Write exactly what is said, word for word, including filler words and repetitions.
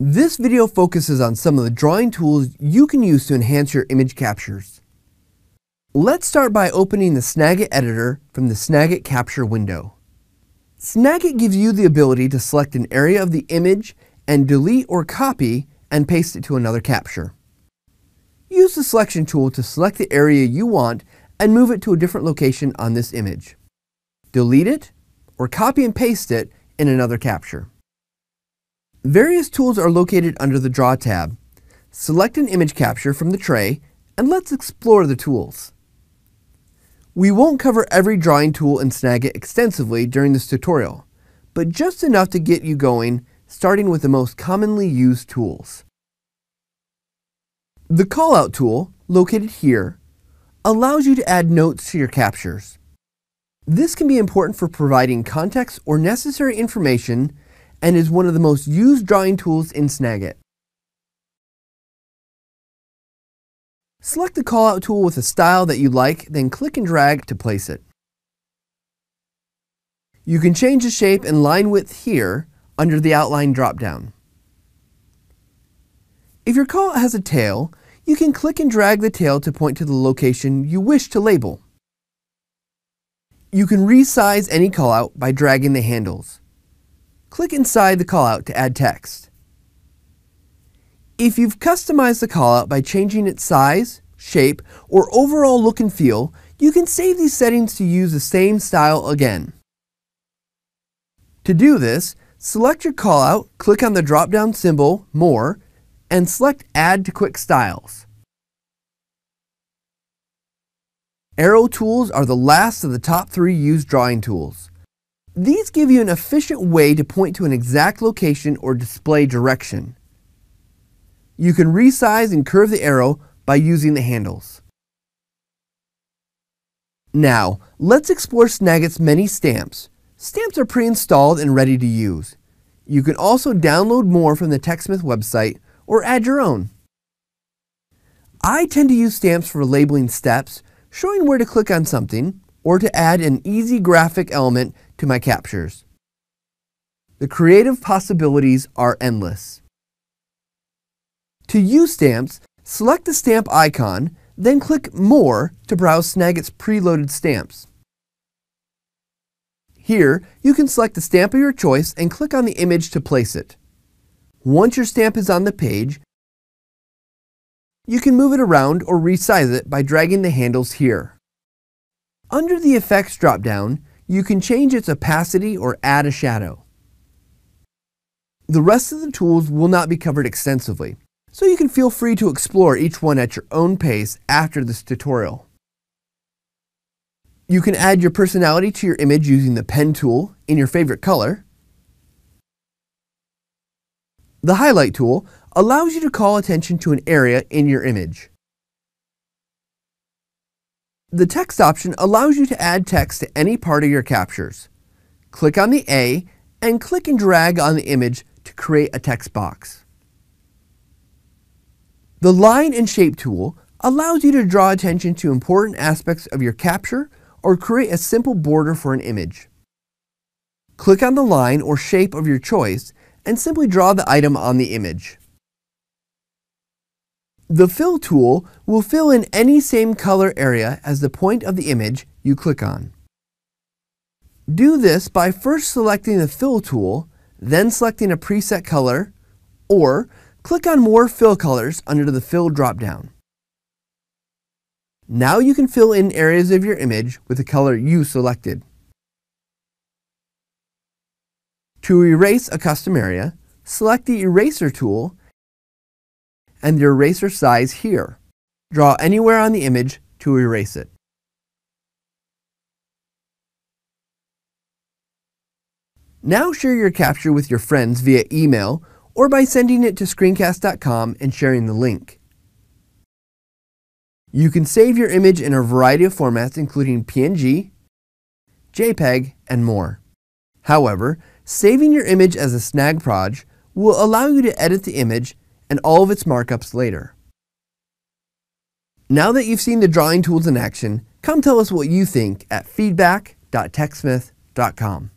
This video focuses on some of the drawing tools you can use to enhance your image captures. Let's start by opening the Snagit editor from the Snagit Capture window. Snagit gives you the ability to select an area of the image and delete or copy and paste it to another capture. Use the selection tool to select the area you want and move it to a different location on this image. Delete it or copy and paste it in another capture. Various tools are located under the Draw tab. Select an image capture from the tray and let's explore the tools. We won't cover every drawing tool in Snagit extensively during this tutorial, but just enough to get you going, starting with the most commonly used tools. The Callout tool, located here, allows you to add notes to your captures. This can be important for providing context or necessary information and is one of the most used drawing tools in Snagit. Select the Callout tool with a style that you like, then click and drag to place it. You can change the shape and line width here under the Outline drop-down. If your callout has a tail, you can click and drag the tail to point to the location you wish to label. You can resize any callout by dragging the handles. Click inside the callout to add text. If you've customized the callout by changing its size, shape, or overall look and feel, you can save these settings to use the same style again. To do this, select your callout, click on the drop-down symbol, More, and select Add to Quick Styles. Arrow tools are the last of the top three used drawing tools. These give you an efficient way to point to an exact location or display direction. You can resize and curve the arrow by using the handles. Now, let's explore Snagit's many stamps. Stamps are pre-installed and ready to use. You can also download more from the TechSmith website or add your own. I tend to use stamps for labeling steps, showing where to click on something, or to add an easy graphic element to my captures. The creative possibilities are endless. To use stamps, select the stamp icon, then click More to browse Snagit's preloaded stamps. Here, you can select the stamp of your choice and click on the image to place it. Once your stamp is on the page, you can move it around or resize it by dragging the handles here. Under the Effects drop-down, you can change its opacity or add a shadow. The rest of the tools will not be covered extensively, so you can feel free to explore each one at your own pace after this tutorial. You can add your personality to your image using the pen tool in your favorite color. The highlight tool allows you to call attention to an area in your image. The text option allows you to add text to any part of your captures. Click on the A and click and drag on the image to create a text box. The line and shape tool allows you to draw attention to important aspects of your capture or create a simple border for an image. Click on the line or shape of your choice and simply draw the item on the image. The Fill tool will fill in any same color area as the point of the image you click on. Do this by first selecting the Fill tool, then selecting a preset color, or click on More Fill Colors under the Fill drop-down. Now you can fill in areas of your image with the color you selected. To erase a custom area, select the Eraser tool and the eraser size here. Draw anywhere on the image to erase it. Now share your capture with your friends via email or by sending it to screencast dot com and sharing the link. You can save your image in a variety of formats including P N G, JPEG, and more. However, saving your image as a SnagProj will allow you to edit the image and all of its markups later. Now that you've seen the drawing tools in action, come tell us what you think at feedback dot techsmith dot com.